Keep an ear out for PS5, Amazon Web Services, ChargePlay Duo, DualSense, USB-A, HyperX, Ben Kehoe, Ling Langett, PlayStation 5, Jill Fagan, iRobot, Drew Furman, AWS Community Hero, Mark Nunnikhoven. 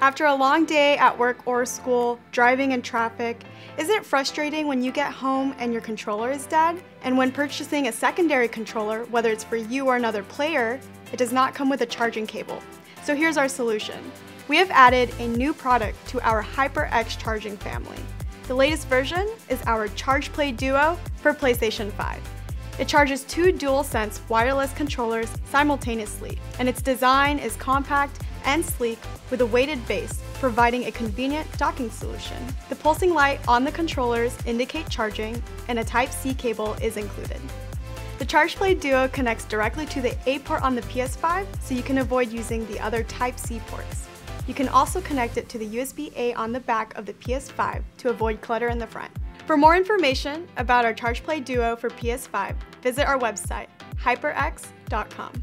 After a long day at work or school, driving in traffic, isn't it frustrating when you get home and your controller is dead? And when purchasing a secondary controller, whether it's for you or another player, it does not come with a charging cable. So here's our solution. We have added a new product to our HyperX charging family. The latest version is our ChargePlay Duo for PlayStation 5. It charges two DualSense wireless controllers simultaneously, and its design is compact and sleek with a weighted base, providing a convenient docking solution. The pulsing light on the controllers indicate charging, and a Type-C cable is included. The ChargePlay Duo connects directly to the A port on the PS5, so you can avoid using the other Type-C ports. You can also connect it to the USB-A on the back of the PS5 to avoid clutter in the front. For more information about our ChargePlay Duo for PS5, visit our website, hyperx.com.